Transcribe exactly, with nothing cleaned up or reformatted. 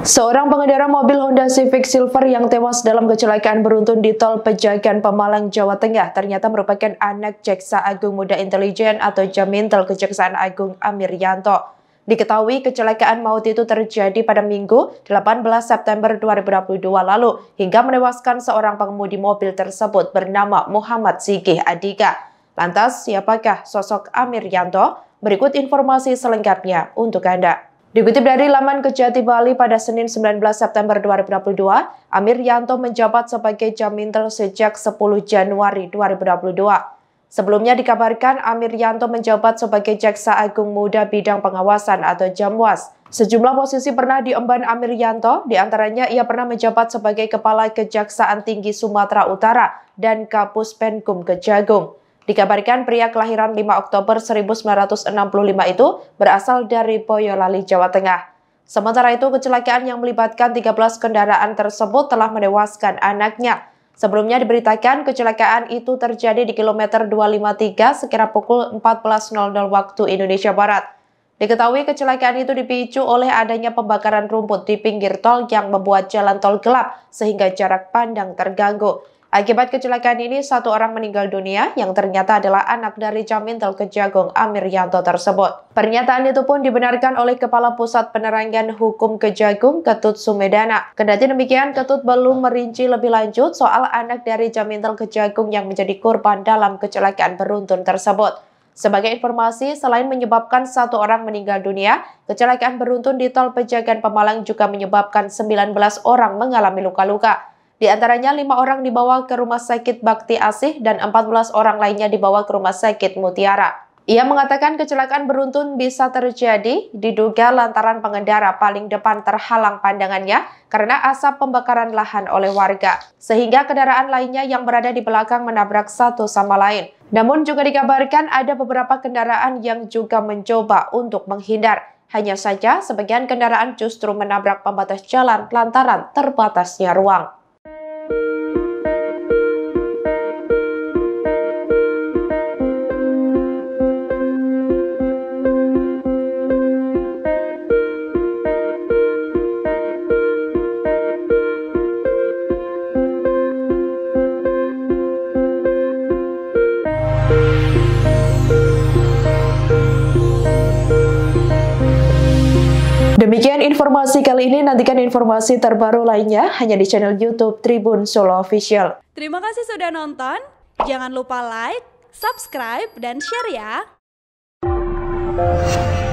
Seorang pengendara mobil Honda Civic Silver yang tewas dalam kecelakaan beruntun di Tol Pejagan-Pemalang, Jawa Tengah ternyata merupakan anak Jaksa Agung Muda Intelijen atau Jamintel Kejaksaan Agung Amir Yanto. Diketahui kecelakaan maut itu terjadi pada Minggu delapan belas September dua ribu dua puluh dua lalu hingga menewaskan seorang pengemudi mobil tersebut bernama Muhammad Sikih Adika. Lantas siapakah sosok Amir Yanto? Berikut informasi selengkapnya untuk Anda. Dikutip dari laman Kejati Bali pada Senin sembilan belas September dua ribu dua puluh dua, Amir Yanto menjabat sebagai Jamintel sejak sepuluh Januari dua ribu dua puluh dua. Sebelumnya dikabarkan Amir Yanto menjabat sebagai Jaksa Agung Muda Bidang Pengawasan atau Jamwas. Sejumlah posisi pernah diemban Amir Yanto, diantaranya ia pernah menjabat sebagai Kepala Kejaksaan Tinggi Sumatera Utara dan Kapuspenkum Kejagung. Dikabarkan pria kelahiran lima Oktober seribu sembilan ratus enam puluh lima itu berasal dari Boyolali, Jawa Tengah. Sementara itu, kecelakaan yang melibatkan tiga belas kendaraan tersebut telah menewaskan anaknya. Sebelumnya diberitakan kecelakaan itu terjadi di kilometer dua lima tiga sekira pukul empat belas nol nol waktu Indonesia Barat. Diketahui kecelakaan itu dipicu oleh adanya pembakaran rumput di pinggir tol yang membuat jalan tol gelap sehingga jarak pandang terganggu. Akibat kecelakaan ini, satu orang meninggal dunia yang ternyata adalah anak dari Jamintel Kejagung Amir Yanto tersebut. Pernyataan itu pun dibenarkan oleh Kepala Pusat Penerangan Hukum Kejagung, Ketut Sumedana. Kendati demikian, Ketut belum merinci lebih lanjut soal anak dari Jamintel Kejagung yang menjadi korban dalam kecelakaan beruntun tersebut. Sebagai informasi, selain menyebabkan satu orang meninggal dunia, kecelakaan beruntun di Tol Pejagan-Pemalang juga menyebabkan sembilan belas orang mengalami luka-luka. Di antaranya lima orang dibawa ke rumah sakit Bakti Asih dan empat belas orang lainnya dibawa ke rumah sakit Mutiara. Ia mengatakan kecelakaan beruntun bisa terjadi diduga lantaran pengendara paling depan terhalang pandangannya karena asap pembakaran lahan oleh warga, sehingga kendaraan lainnya yang berada di belakang menabrak satu sama lain. Namun juga dikabarkan ada beberapa kendaraan yang juga mencoba untuk menghindar. Hanya saja sebagian kendaraan justru menabrak pembatas jalan lantaran terbatasnya ruang. Demikian informasi kali ini, nantikan informasi terbaru lainnya hanya di channel YouTube Tribun Solo Official. Terima kasih sudah nonton, jangan lupa like, subscribe, dan share ya!